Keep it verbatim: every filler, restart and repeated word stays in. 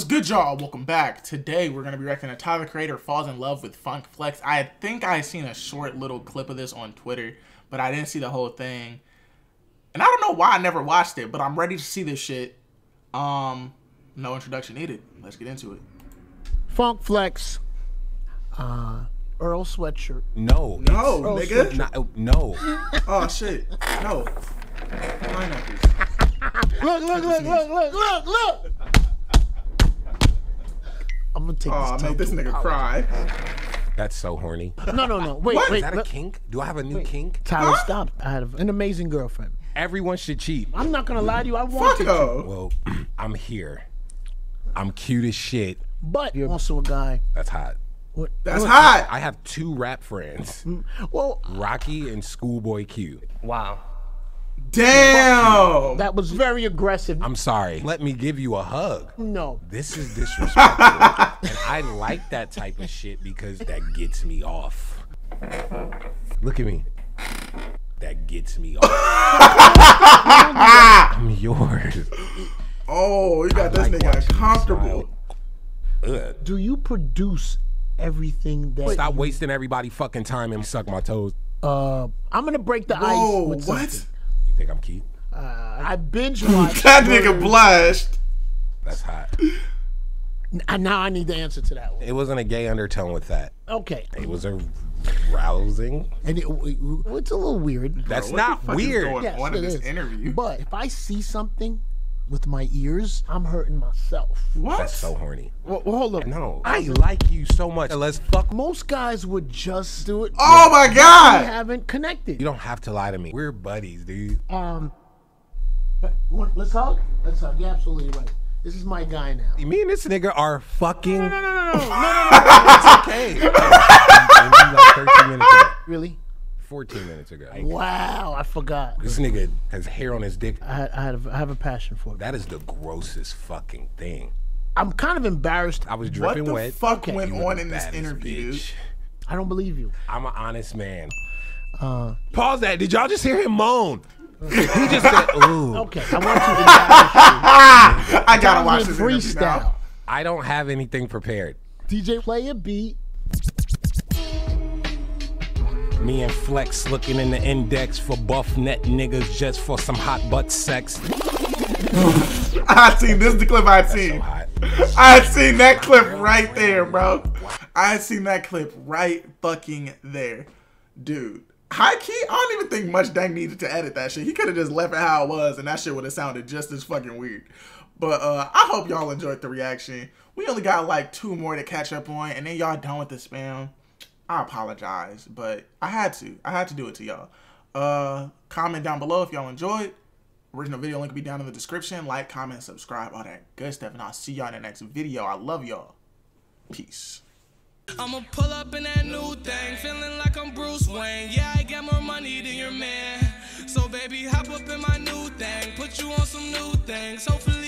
What's good, y'all? Welcome back. Today we're gonna be reacting to Tyler, the Creator, falls in love with Funk Flex. I think I seen a short little clip of this on Twitter, but I didn't see the whole thing. And I don't know why I never watched it, but I'm ready to see this shit. Um, no introduction needed. Let's get into it. Funk Flex, uh, Earl Sweatshirt. No, no, Earl nigga. Not, no. Oh shit, no. Look! Look! Look! Look! Look! Look! Look! I'm gonna take oh, this. Oh, make this nigga out. Cry. That's so horny. No, no, no. Wait, what? Wait. Is that a kink? Do I have a new wait. kink? Tyler, huh? Stop. I had an amazing girlfriend. Everyone should cheat. I'm not gonna lie to you. I wanted to. Well, I'm here. I'm cute as shit. But you're also a guy. That's hot. What? That's what? hot. I have two rap friends. Well, Rocky and Schoolboy Q. Wow. Damn! That was very aggressive. I'm sorry. Let me give you a hug. No. This is disrespectful. And I like that type of shit because that gets me off. Look at me. That gets me off. I'm yours. Oh, you got I this like nigga comfortable. Do you produce everything that Stop you... wasting everybody fucking time and suck my toes. Uh, I'm gonna break the Whoa, ice with what? Something. Think I'm cute? Uh, I binge watched. That nigga blushed. That's hot. Now I need the answer to that one. It wasn't a gay undertone with that. Okay. It was a rousing. And it, it's a little weird. That's Bro, not weird. Yes, on in this interview. But if I see something with my ears, I'm hurting myself. What? That's so horny. Well, well hold up. No. I like you so much. Let's fuck. Most guys would just do it. Oh my God. We haven't connected. You don't have to lie to me. We're buddies, dude. Um, let's hug. Let's hug. You're absolutely right. This is my guy now. Me and this nigga are fucking. No, no, no, no, no, no, no, no. It's okay. Like thirteen minutes ago. Really? fourteen minutes ago. Like, wow, I forgot. This nigga has hair on his dick. I, had, I, had a, I have a passion for it. That is the grossest fucking thing. I'm kind of embarrassed. I was dripping wet. What the fuck okay. went you on in this interview? Bitch. I don't believe you. I'm an honest man. Uh, Pause that. Did y'all just hear him moan? He just said, ooh. Okay, I want you to I gotta watch this freestyle. Now. I don't have anything prepared. D J, play a beat. Me and Flex looking in the index for buff net niggas just for some hot butt sex. I seen this the clip I seen. So I had seen that clip right there, bro. I had seen that clip right fucking there. Dude. High key, I don't even think MuchDank needed to edit that shit. He could have just left it how it was and that shit would have sounded just as fucking weird. But uh, I hope y'all enjoyed the reaction. We only got like two more to catch up on and then y'all done with the spam. I apologize, but I had to. I had to do it to y'all. Uh, comment down below if y'all enjoyed. Original video link will be down in the description. Like, comment, subscribe, all that good stuff. And I'll see y'all in the next video. I love y'all. Peace. I'ma pull up in that new thing. Feeling like I'm Bruce Wayne. Yeah, I got more money than your man. So, baby, hop up in my new thing. Put you on some new things. Hopefully.